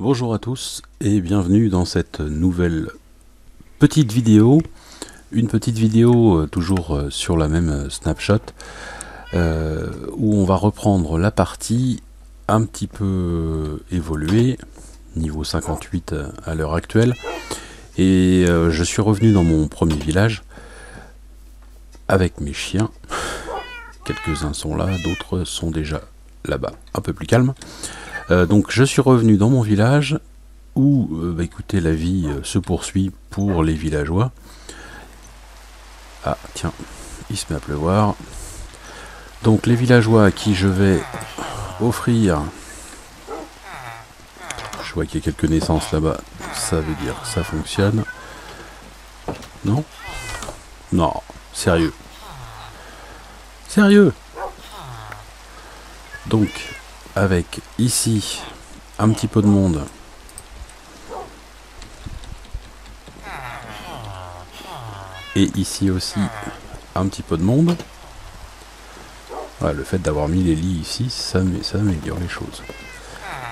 Bonjour à tous et bienvenue dans cette nouvelle petite vidéo. Une petite vidéo toujours sur la même snapshot où on va reprendre la partie un petit peu évoluée, niveau 58 à l'heure actuelle. Et je suis revenu dans mon premier village avec mes chiens. Quelques-uns sont là, d'autres sont déjà là-bas, un peu plus calme. Donc je suis revenu dans mon village où écoutez, la vie se poursuit pour les villageois. Ah tiens, il se met à pleuvoir. Donc les villageois à qui je vais offrir, je vois qu'il y a quelques naissances là-bas, ça veut dire ça fonctionne. Non ? Non, sérieux. Sérieux ? Donc avec ici un petit peu de monde. Et ici aussi un petit peu de monde. Voilà, le fait d'avoir mis les lits ici, ça améliore les choses.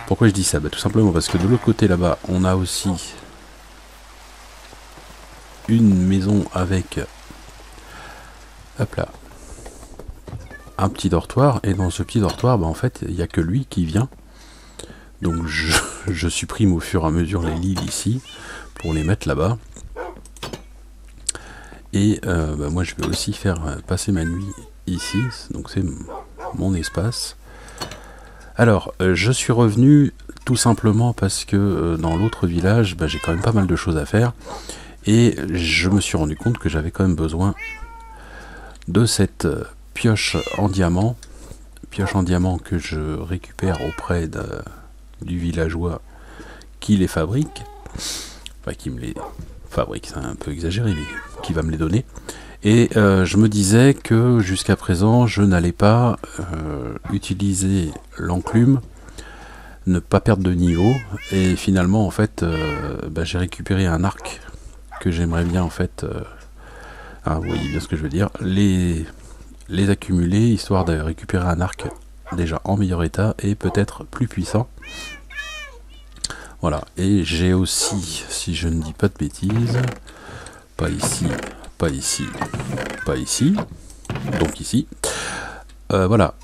Pourquoi je dis ça? Bah, tout simplement parce que de l'autre côté là-bas, on a aussi une maison avec, hop là, un petit dortoir, et dans ce petit dortoir, bah, en fait, il n'y a que lui qui vient. Donc je supprime au fur et à mesure les lits d'ici pour les mettre là-bas. Et bah, moi je vais aussi faire passer ma nuit ici, donc c'est mon espace. Alors je suis revenu tout simplement parce que dans l'autre village, bah, j'ai quand même pas mal de choses à faire, et je me suis rendu compte que j'avais quand même besoin de cette pioche en diamant que je récupère auprès du villageois qui les fabrique, enfin qui me les fabrique, c'est un peu exagéré, mais qui va me les donner. Et je me disais que jusqu'à présent je n'allais pas utiliser l'enclume, ne pas perdre de niveau, et finalement en fait bah, j'ai récupéré un arc que j'aimerais bien en fait vous voyez bien ce que je veux dire, les accumuler, histoire de récupérer un arc déjà en meilleur état et peut-être plus puissant. Voilà, et j'ai aussi, si je ne dis pas de bêtises, pas ici, pas ici, pas ici, donc ici, voilà,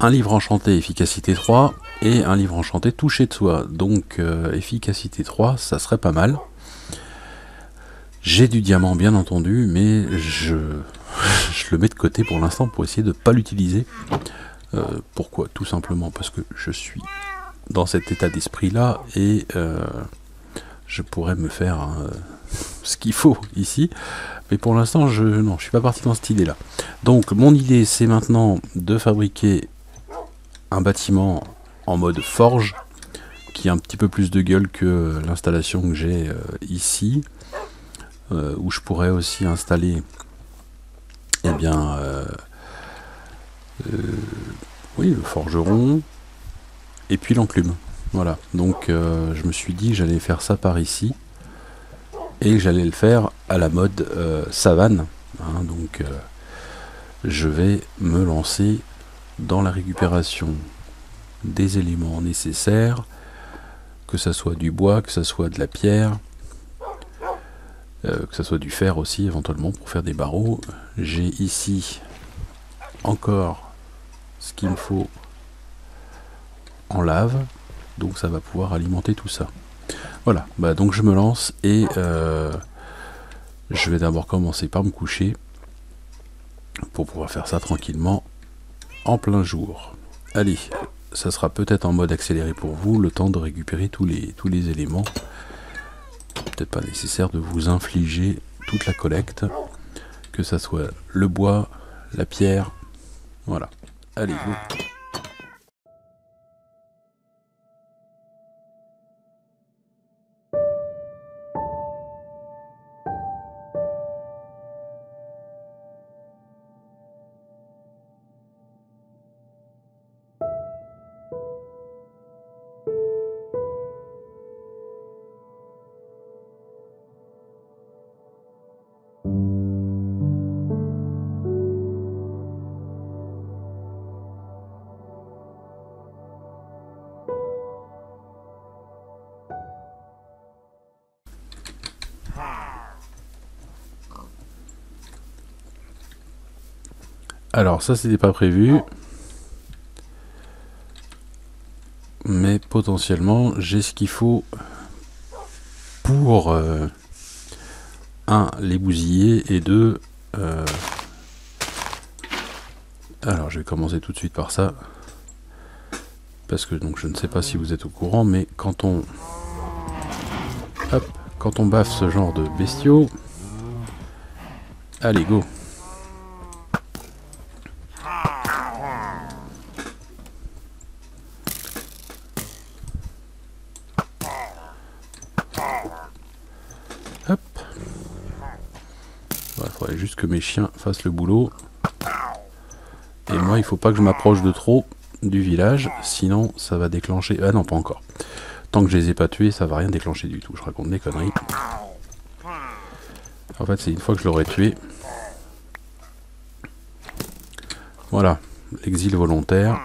un livre enchanté efficacité 3 et un livre enchanté toucher de soi. Donc efficacité 3, ça serait pas mal. J'ai du diamant bien entendu, mais je le mets de côté pour l'instant pour essayer de ne pas l'utiliser. Pourquoi? Tout simplement parce que je suis dans cet état d'esprit là, et je pourrais me faire ce qu'il faut ici, mais pour l'instant je suis pas parti dans cette idée là. Donc mon idée, c'est maintenant de fabriquer un bâtiment en mode forge qui a un petit peu plus de gueule que l'installation que j'ai ici. Où je pourrais aussi installer, eh bien, oui, le forgeron et puis l'enclume. Voilà, donc je me suis dit que j'allais faire ça par ici et j'allais le faire à la mode savane, hein. Donc je vais me lancer dans la récupération des éléments nécessaires, que ça soit du bois, que ça soit de la pierre, que ça soit du fer aussi éventuellement pour faire des barreaux. J'ai ici encore ce qu'il me faut en lave, donc ça va pouvoir alimenter tout ça. Voilà, bah donc je me lance, et je vais d'abord commencer par me coucher pour pouvoir faire ça tranquillement en plein jour. Allez, ça sera peut-être en mode accéléré pour vous, le temps de récupérer tous les éléments. Peut-être pas nécessaire de vous infliger toute la collecte, que ça soit le bois, la pierre, voilà. Allez, go. Alors ça c'était pas prévu, mais potentiellement j'ai ce qu'il faut pour un, les bousiller, et deux, alors je vais commencer tout de suite par ça, parce que donc je ne sais pas si vous êtes au courant, mais quand on quand on baffe ce genre de bestiaux, allez go. Hop. Voilà, faudrait juste que mes chiens fassent le boulot. Et moi, il faut pas que je m'approche de trop du village, sinon ça va déclencher... Ah non, pas encore. Tant que je les ai pas tués, ça va rien déclencher du tout. Je raconte des conneries. En fait, c'est une fois que je l'aurai tué. Voilà, l'exil volontaire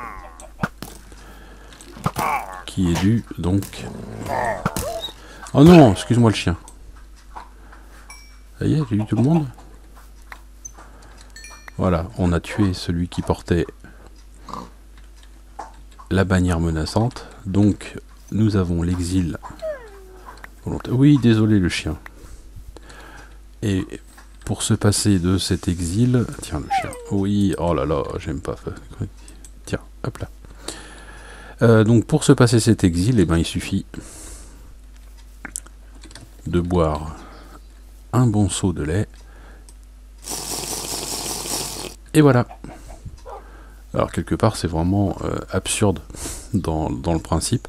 qui est dû, donc... Oh non, excuse-moi le chien. Ça y est, j'ai eu tout le monde. Voilà, on a tué celui qui portait la bannière menaçante. Donc, nous avons l'exil volontaire. Oui, désolé le chien. Et pour se passer de cet exil... Tiens, le chien. Oui, oh là là, j'aime pas. Tiens, hop là. Donc, pour se passer cet exil, eh ben, il suffit de boire un bon seau de lait. Et voilà. Alors, quelque part, c'est vraiment absurde dans le principe.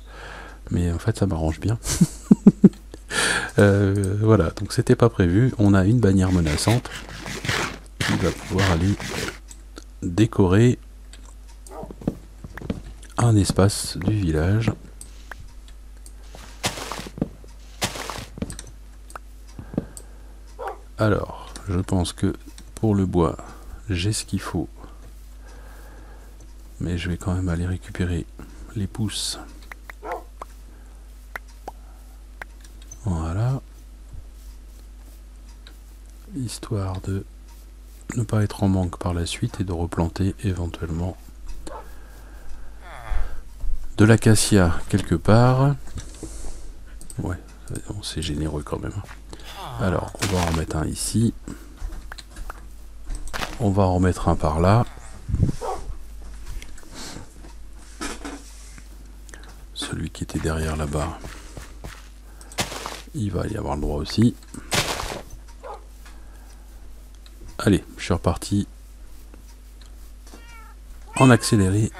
Mais en fait, ça m'arrange bien. Voilà, donc c'était pas prévu. On a une bannière menaçante qui va pouvoir aller décorer un espace du village. Alors, je pense que pour le bois, j'ai ce qu'il faut. Mais je vais quand même aller récupérer les pousses. Voilà. Histoire de ne pas être en manque par la suite et de replanter éventuellement de l'acacia quelque part. Ouais, c'est généreux quand même. Alors, on va en remettre un ici. On va en remettre un par là. Celui qui était derrière là-bas, il va y avoir le droit aussi. Allez, je suis reparti en accéléré.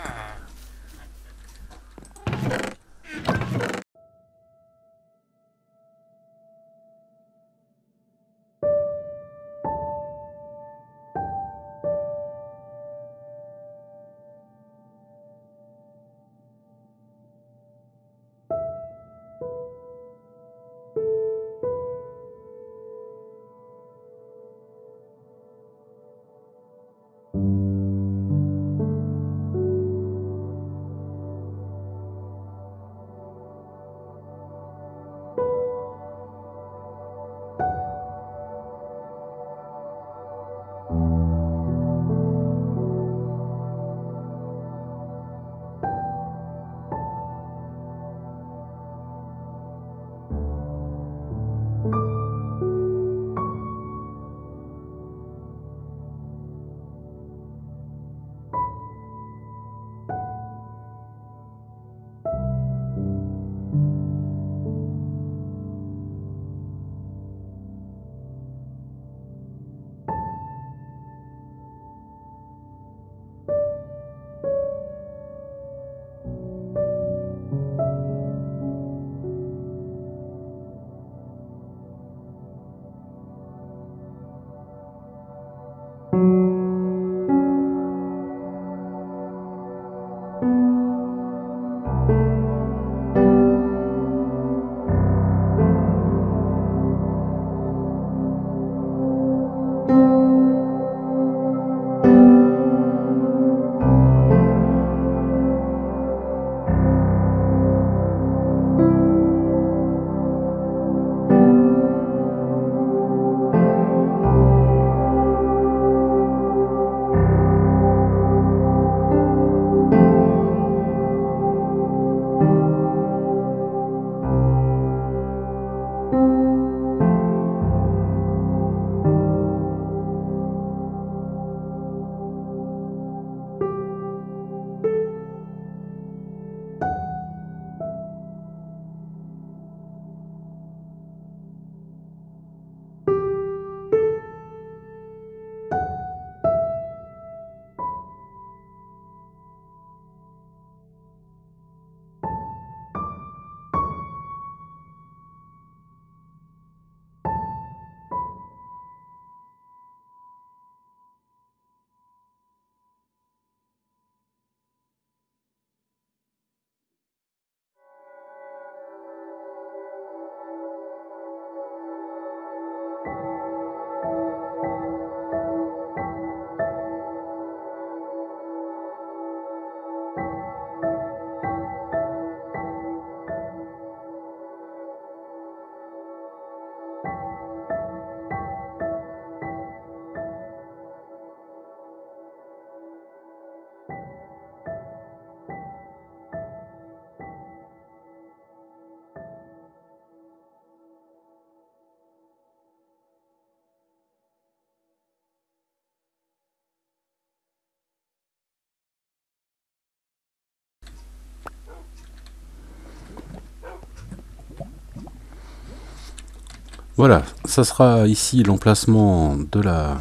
Voilà, ça sera ici l'emplacement de la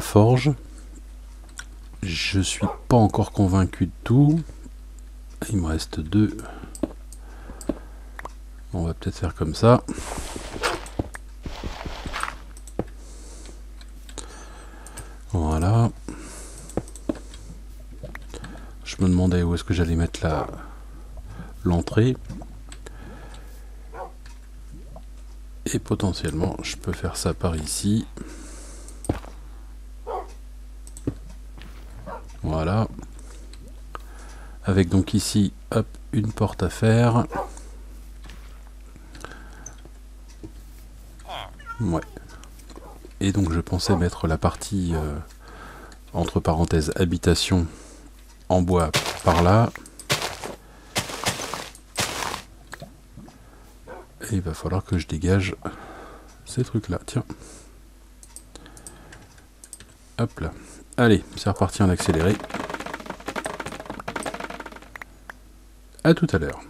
forge. Je suis pas encore convaincu de tout. Il me reste deux. On va peut-être faire comme ça. Voilà. Je me demandais où est-ce que j'allais mettre l'entrée. Et potentiellement, je peux faire ça par ici. Voilà. Avec donc ici, hop, une porte à faire. Ouais. Et donc je pensais mettre la partie entre parenthèses habitation en bois par là. Et il va falloir que je dégage ces trucs là. Tiens. Hop là. Allez, c'est reparti en accéléré. À tout à l'heure.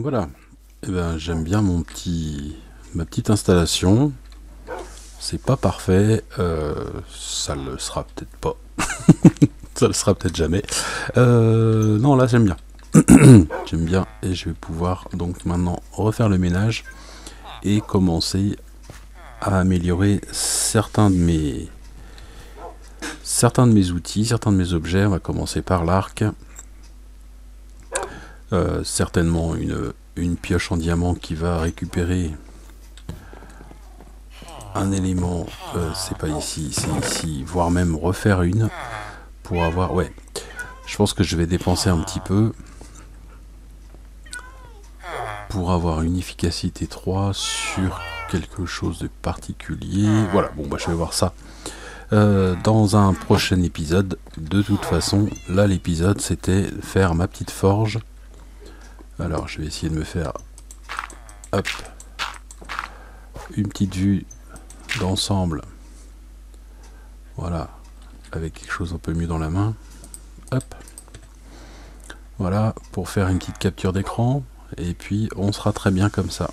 Voilà, eh ben, j'aime bien ma petite installation. C'est pas parfait, ça le sera peut-être pas. Ça le sera peut-être jamais. Non, là j'aime bien. J'aime bien et je vais pouvoir donc maintenant refaire le ménage et commencer à améliorer certains de mes outils, certains de mes objets. On va commencer par l'arc. Certainement une pioche en diamant qui va récupérer un élément, c'est pas ici, c'est ici, voire même refaire une pour avoir, ouais, je pense que je vais dépenser un petit peu pour avoir une efficacité 3 sur quelque chose de particulier. Voilà, bon bah je vais voir ça dans un prochain épisode. De toute façon, là l'épisode c'était faire ma petite forge. Alors je vais essayer de me faire, hop, une petite vue d'ensemble, voilà, avec quelque chose un peu mieux dans la main, hop, voilà, pour faire une petite capture d'écran, et puis on sera très bien comme ça.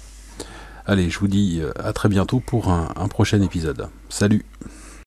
Allez, je vous dis à très bientôt pour un prochain épisode. Salut!